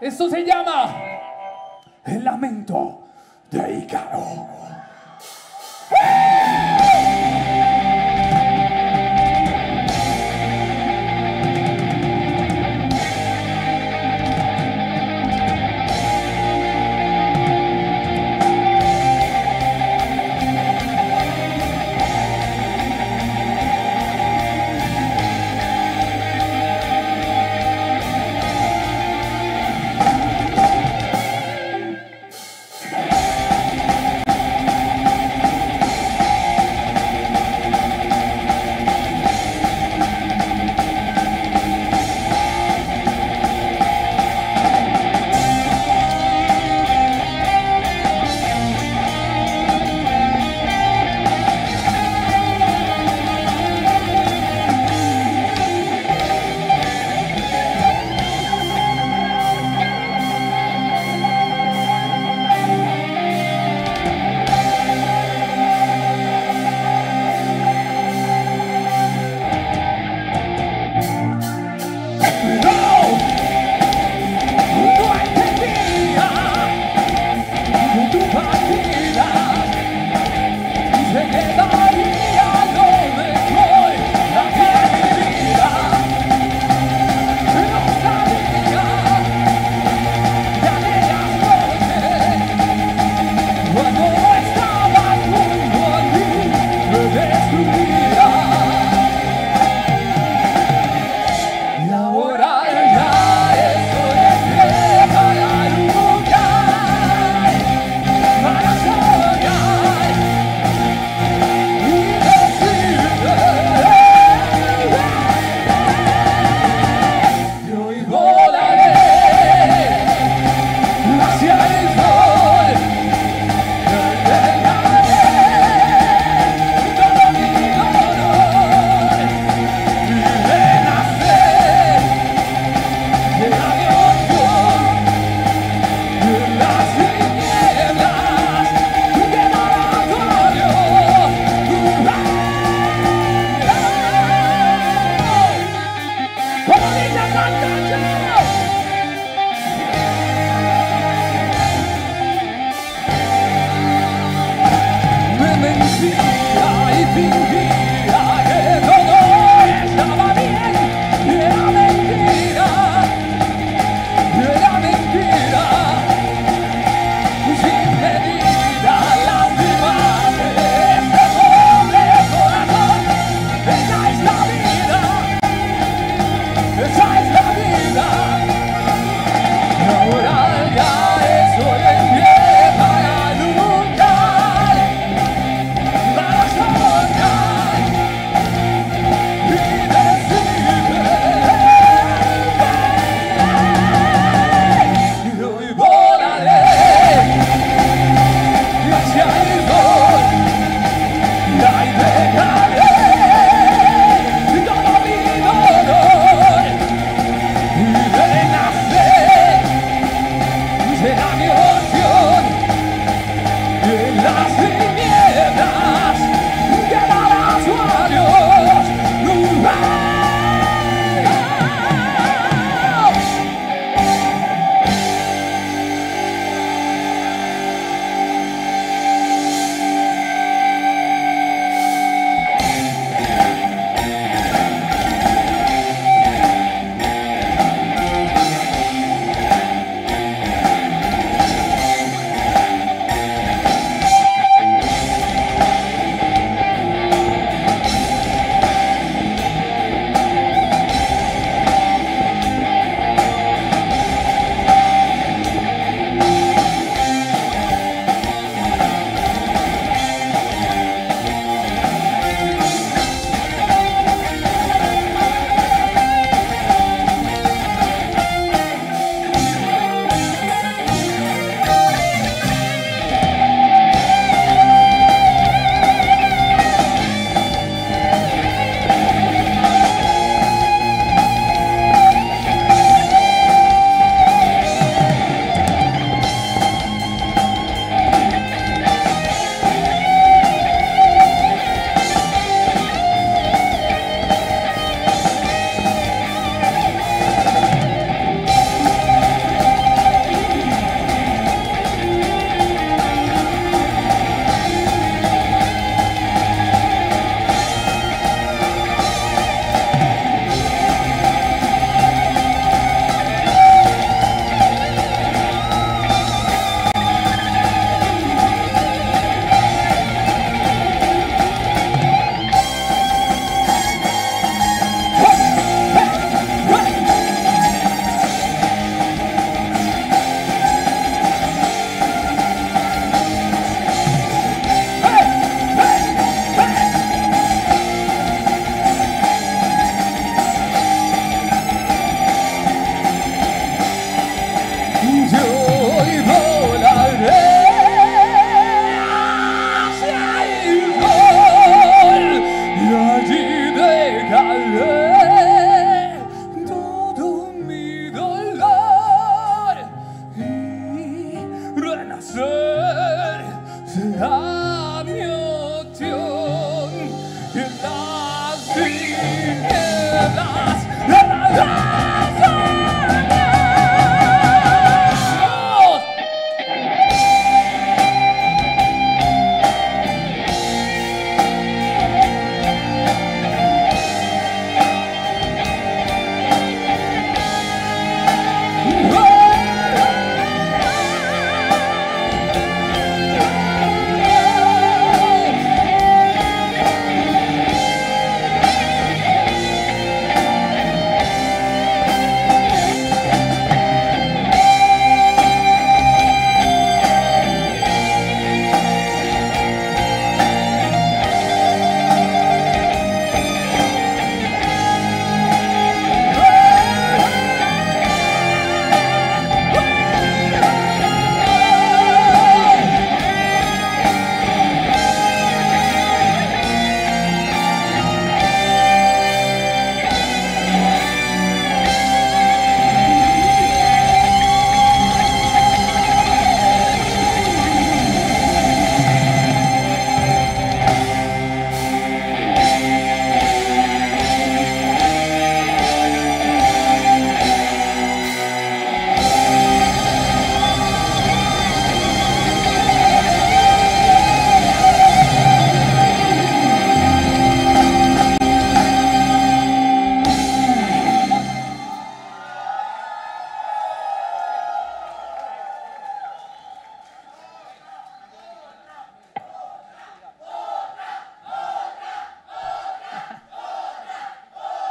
Esto se llama El Lamento de Ícaro.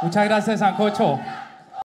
Muchas gracias, Sancocho.